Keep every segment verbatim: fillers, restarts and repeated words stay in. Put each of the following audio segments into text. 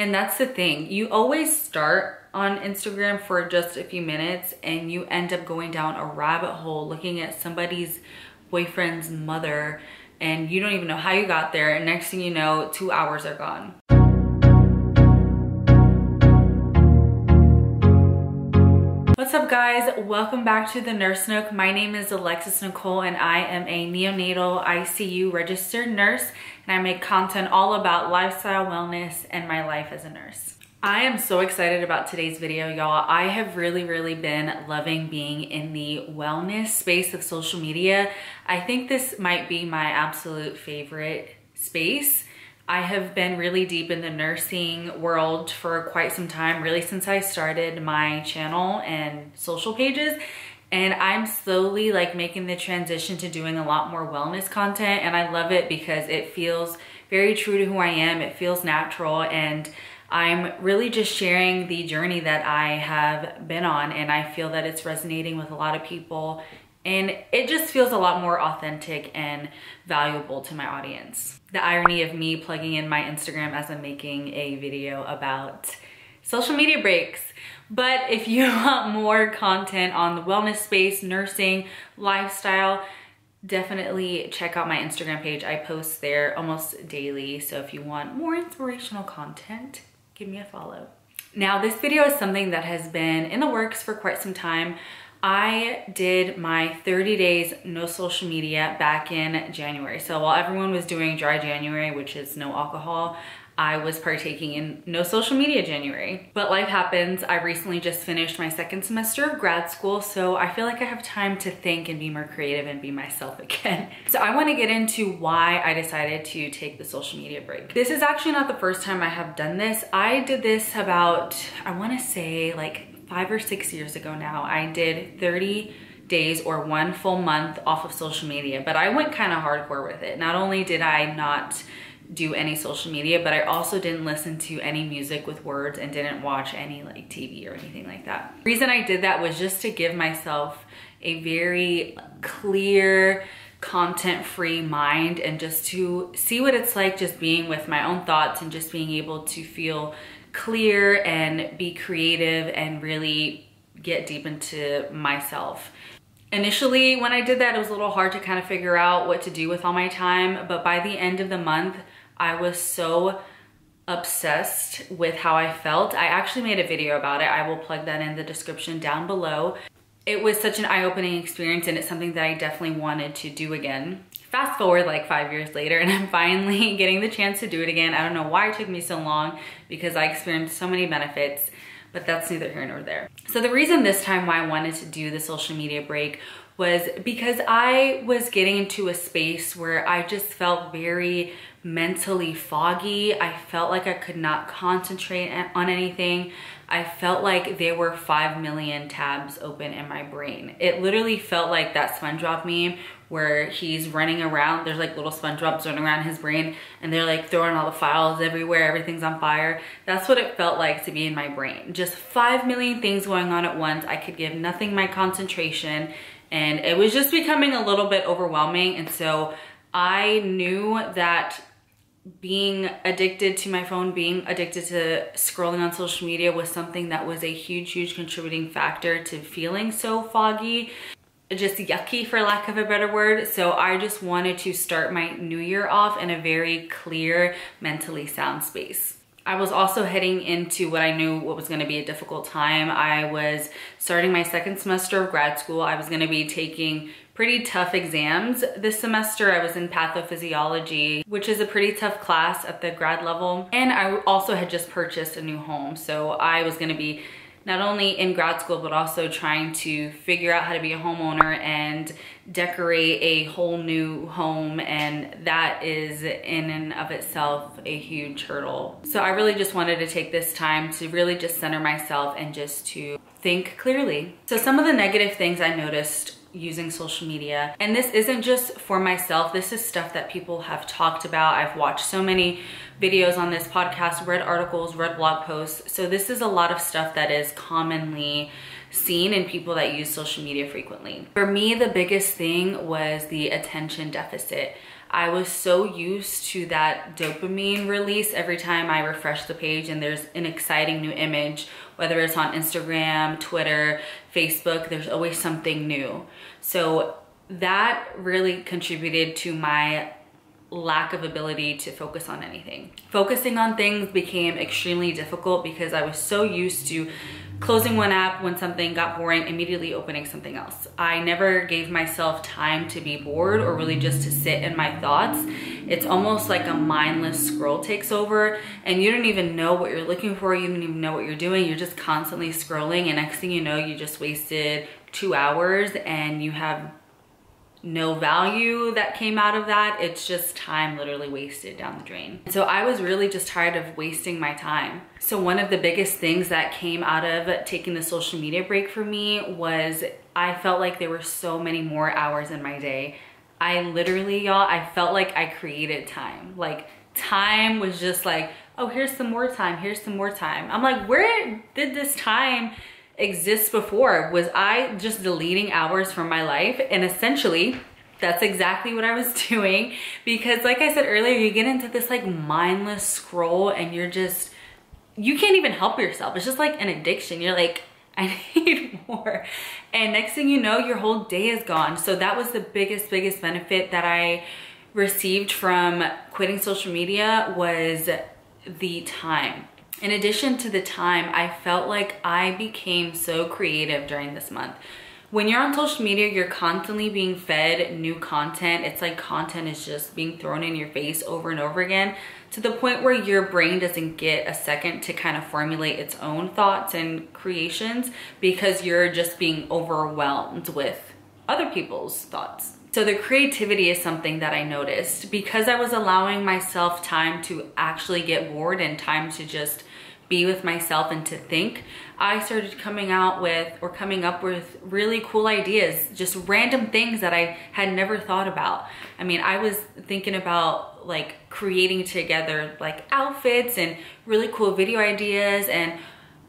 And that's the thing. You always start on Instagram for just a few minutes and you end up going down a rabbit hole looking at somebody's boyfriend's mother and you don't even know how you got there. And next thing you know, two hours are gone. What's up guys, welcome back to The Nurse Nook. My name is Alexis Nicole and I am a neonatal I C U registered nurse and I make content all about lifestyle, wellness, and my life as a nurse. I am so excited about today's video, y'all. I have really, really been loving being in the wellness space of social media. I think this might be my absolute favorite space. I have been really deep in the nursing world for quite some time, really since I started my channel and social pages. And I'm slowly like making the transition to doing a lot more wellness content. And I love it because it feels very true to who I am. It feels natural. And I'm really just sharing the journey that I have been on. And I feel that it's resonating with a lot of people. And it just feels a lot more authentic and valuable to my audience. The irony of me plugging in my Instagram as I'm making a video about social media breaks. But if you want more content on the wellness space, nursing, lifestyle, definitely check out my Instagram page. I post there almost daily. So if you want more inspirational content, give me a follow. Now, this video is something that has been in the works for quite some time. I did my thirty days no social media back in January. So while everyone was doing Dry January, which is no alcohol, I was partaking in no social media January. But life happens. I recently just finished my second semester of grad school, so I feel like I have time to think and be more creative and be myself again. So I want to get into why I decided to take the social media break. This is actually not the first time I have done this. I did this about, I want to say like five or six years ago now. I did thirty days or one full month off of social media, but I went kind of hardcore with it. Not only did I not do any social media, but I also didn't listen to any music with words and didn't watch any like T V or anything like that. The reason I did that was just to give myself a very clear, content-free mind and just to see what it's like just being with my own thoughts and just being able to feel clear and be creative and really get deep into myself. Initially, when I did that, it was a little hard to kind of figure out what to do with all my time, but by the end of the month, I was so obsessed with how I felt. I actually made a video about it. I will plug that in the description down below. It was such an eye-opening experience and it's something that I definitely wanted to do again. Fast forward like five years later and I'm finally getting the chance to do it again. I don't know why it took me so long because I experienced so many benefits, but that's neither here nor there. So the reason this time why I wanted to do the social media break was because I was getting into a space where I just felt very mentally foggy. I felt like I could not concentrate on anything. I felt like there were five million tabs open in my brain. It literally felt like that SpongeBob meme where he's running around. There's like little SpongeBobs running around his brain and they're like throwing all the files everywhere. Everything's on fire. That's what it felt like to be in my brain. Just five million things going on at once. I could give nothing my concentration and it was just becoming a little bit overwhelming. And so I knew that being addicted to my phone, being addicted to scrolling on social media was something that was a huge, huge contributing factor to feeling so foggy, just yucky for lack of a better word. So I just wanted to start my new year off in a very clear, mentally sound space. I was also heading into what I knew what was going to be a difficult time. I was starting my second semester of grad school. I was going to be taking pretty tough exams this semester. I was in pathophysiology, which is a pretty tough class at the grad level. And I also had just purchased a new home. So I was going to be not only in grad school, but also trying to figure out how to be a homeowner and decorate a whole new home. And that is in and of itself a huge hurdle. So I really just wanted to take this time to really just center myself and just to think clearly. So some of the negative things I noticed using social media, and this isn't just for myself, this is stuff that people have talked about. I've watched so many videos on this podcast, read articles, read blog posts. So this is a lot of stuff that is commonly seen in people that use social media frequently. For me, the biggest thing was the attention deficit. I was so used to that dopamine release every time I refresh the page and there's an exciting new image, whether it's on Instagram, Twitter, Facebook, there's always something new. So that really contributed to my lack of ability to focus on anything. Focusing on things became extremely difficult because I was so used to closing one app when something got boring, immediately opening something else. I never gave myself time to be bored or really just to sit in my thoughts. It's almost like a mindless scroll takes over and you don't even know what you're looking for. You don't even know what you're doing. You're just constantly scrolling and next thing you know, you just wasted two hours and you have no value that came out of that. It's just time literally wasted down the drain. So I was really just tired of wasting my time. So one of the biggest things that came out of taking the social media break for me was I felt like there were so many more hours in my day. I literally, y'all, I felt like I created time. Like time was just like, oh, here's some more time, here's some more time. I'm like, where did this time exists before? Was I just deleting hours from my life? And essentially that's exactly what I was doing, because like I said earlier, you get into this like mindless scroll and you're just, you can't even help yourself. It's just like an addiction. You're like, I need more. And next thing you know, your whole day is gone. So that was the biggest, biggest benefit that I received from quitting social media was the time. In addition to the time, I felt like I became so creative during this month. When you're on social media, you're constantly being fed new content. It's like content is just being thrown in your face over and over again, to the point where your brain doesn't get a second to kind of formulate its own thoughts and creations because you're just being overwhelmed with other people's thoughts. So the creativity is something that I noticed because I was allowing myself time to actually get bored and time to just be with myself and to think. I started coming out with or coming up with really cool ideas, just random things that I had never thought about. I mean, I was thinking about like creating together like outfits and really cool video ideas and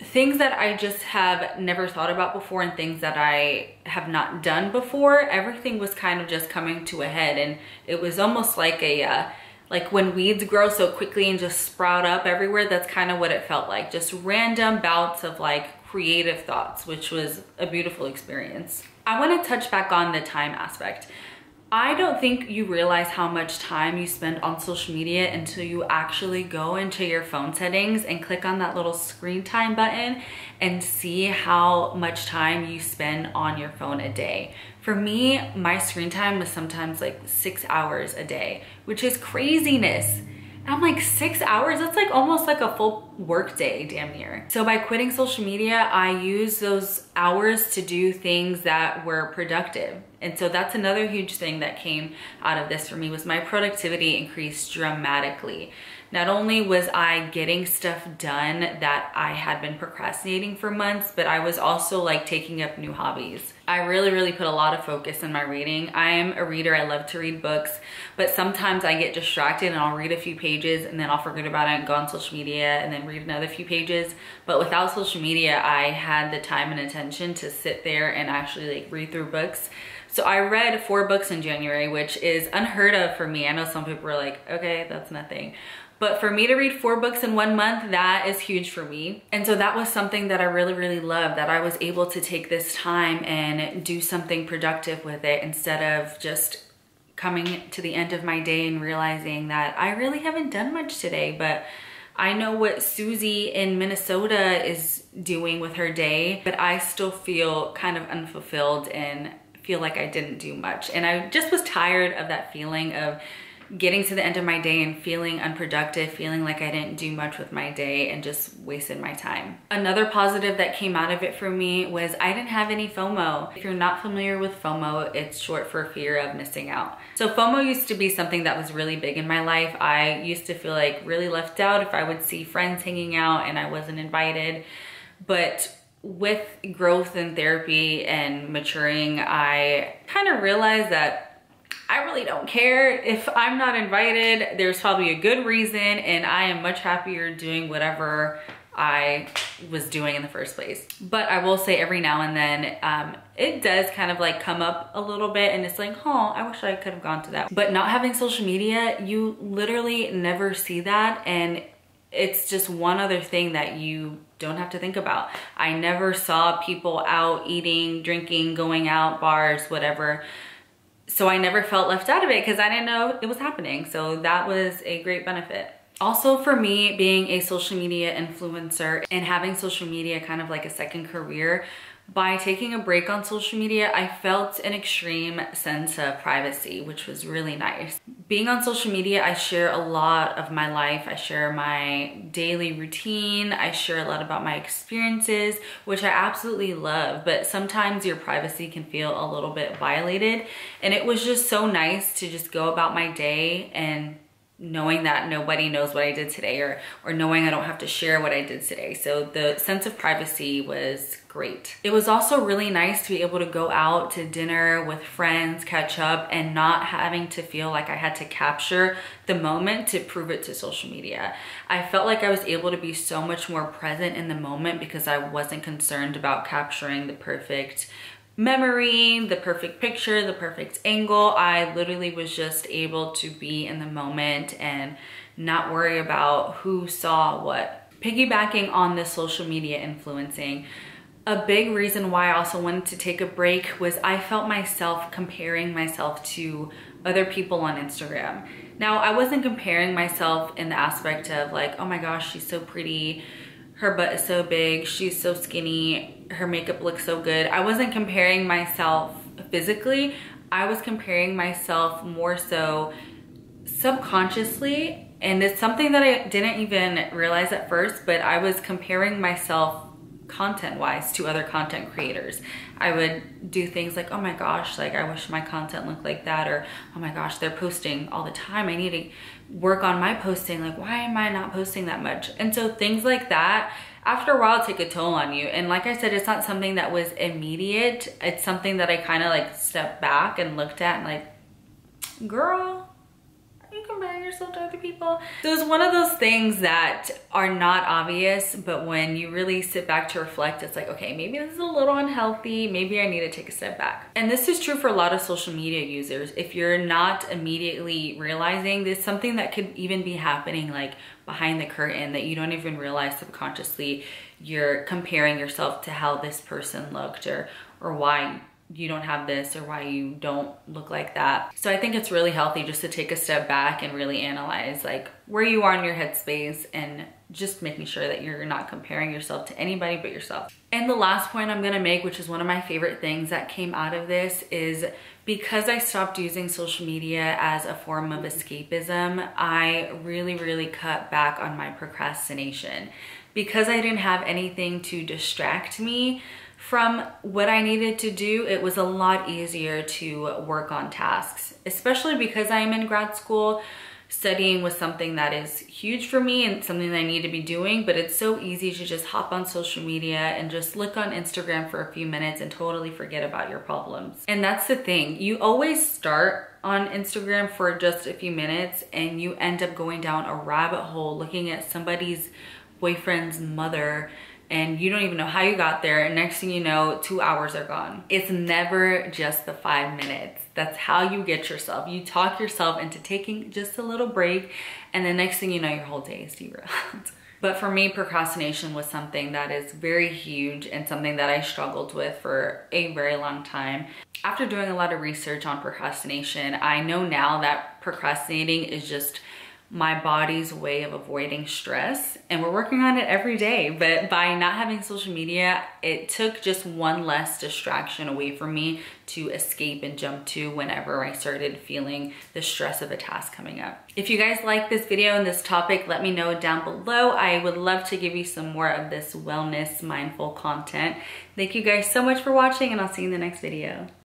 things that I just have never thought about before and things that I have not done before. Everything was kind of just coming to a head and it was almost like a uh, like when weeds grow so quickly and just sprout up everywhere. That's kind of what it felt like, just random bouts of like creative thoughts, which was a beautiful experience. I want to touch back on the time aspect. I don't think you realize how much time you spend on social media until you actually go into your phone settings and click on that little screen time button and see how much time you spend on your phone a day. For me, my screen time was sometimes like six hours a day, which is craziness. I'm like, six hours? That's like almost like a full work day, damn near. So by quitting social media, I used those hours to do things that were productive. And so that's another huge thing that came out of this for me, was my productivity increased dramatically. Not only was I getting stuff done that I had been procrastinating for months, but I was also like taking up new hobbies. I really, really put a lot of focus in my reading. I am a reader, I love to read books, but sometimes I get distracted and I'll read a few pages and then I'll forget about it and go on social media and then read another few pages. But without social media, I had the time and attention to sit there and actually like read through books. So I read four books in January, which is unheard of for me. I know some people are like, okay, that's nothing. But for me to read four books in one month, that is huge for me. And so that was something that I really, really loved, that I was able to take this time and do something productive with it instead of just coming to the end of my day and realizing that I really haven't done much today, but I know what Susie in Minnesota is doing with her day, but I still feel kind of unfulfilled and feel like I didn't do much. And I just was tired of that feeling of getting to the end of my day and feeling unproductive, feeling like I didn't do much with my day and just wasted my time. Another positive that came out of it for me was I didn't have any FOMO. If you're not familiar with FOMO, it's short for fear of missing out. So FOMO used to be something that was really big in my life. I used to feel like really left out if I would see friends hanging out and I wasn't invited. But with growth and therapy and maturing, I kind of realized that I really don't care if I'm not invited. There's probably a good reason, and I am much happier doing whatever I was doing in the first place. But I will say every now and then, um, it does kind of like come up a little bit, and it's like, oh, I wish I could have gone to that. But not having social media, you literally never see that, and it's just one other thing that you don't have to think about. I never saw people out eating, drinking, going out, bars, whatever. So I never felt left out of it because I didn't know it was happening. So that was a great benefit. Also for me, being a social media influencer and having social media kind of like a second career, by taking a break on social media, I felt an extreme sense of privacy, which was really nice. Being on social media, I share a lot of my life. I share my daily routine. I share a lot about my experiences, which I absolutely love, but sometimes your privacy can feel a little bit violated. And it was just so nice to just go about my day and knowing that nobody knows what I did today, or or knowing I don't have to share what I did today. So the sense of privacy was great. It was also really nice to be able to go out to dinner with friends, catch up, and not having to feel like I had to capture the moment to prove it to social media. I felt like I was able to be so much more present in the moment because I wasn't concerned about capturing the perfect memory, the perfect picture, the perfect angle. I literally was just able to be in the moment and not worry about who saw what. Piggybacking on this social media influencing, a big reason why I also wanted to take a break was I felt myself comparing myself to other people on Instagram. Now, I wasn't comparing myself in the aspect of like, oh my gosh, she's so pretty, her butt is so big, she's so skinny, her makeup looks so good. I wasn't comparing myself physically. I was comparing myself more so subconsciously. And it's something that I didn't even realize at first, but I was comparing myself content-wise to other content creators. I would do things like, oh my gosh, like I wish my content looked like that, or oh my gosh, they're posting all the time. I need to work on my posting. Like, why am I not posting that much? And so things like that, after a while, take a toll on you. And like I said, it's not something that was immediate. It's something that I kind of like stepped back and looked at and like, girl, are you comparing yourself to other people? So it's one of those things that are not obvious, but when you really sit back to reflect, it's like, okay, maybe this is a little unhealthy. Maybe I need to take a step back. And this is true for a lot of social media users. If you're not immediately realizing, there's something that could even be happening like behind the curtain that you don't even realize subconsciously. You're comparing yourself to how this person looked, or or why you don't have this, or why you don't look like that. So I think it's really healthy just to take a step back and really analyze like where you are in your headspace, and just making sure that you're not comparing yourself to anybody but yourself. And the last point I'm gonna make, which is one of my favorite things that came out of this, is because I stopped using social media as a form of escapism, I really, really cut back on my procrastination. Because I didn't have anything to distract me from what I needed to do, it was a lot easier to work on tasks, especially because I am in grad school. Studying was something that is huge for me and something that I need to be doing, but it's so easy to just hop on social media and just look on Instagram for a few minutes and totally forget about your problems. And that's the thing, you always start on Instagram for just a few minutes and you end up going down a rabbit hole looking at somebody's boyfriend's mother, and you don't even know how you got there, and next thing you know, two hours are gone. It's never just the five minutes. That's how you get yourself. You talk yourself into taking just a little break, and the next thing you know, your whole day is derailed. But for me, procrastination was something that is very huge and something that I struggled with for a very long time. After doing a lot of research on procrastination, I know now that procrastinating is just my body's way of avoiding stress, and we're working on it every day. But by not having social media, it took just one less distraction away from me to escape and jump to whenever I started feeling the stress of a task coming up. If you guys like this video and this topic, let me know down below. I would love to give you some more of this wellness mindful content. Thank you guys so much for watching, and I'll see you in the next video.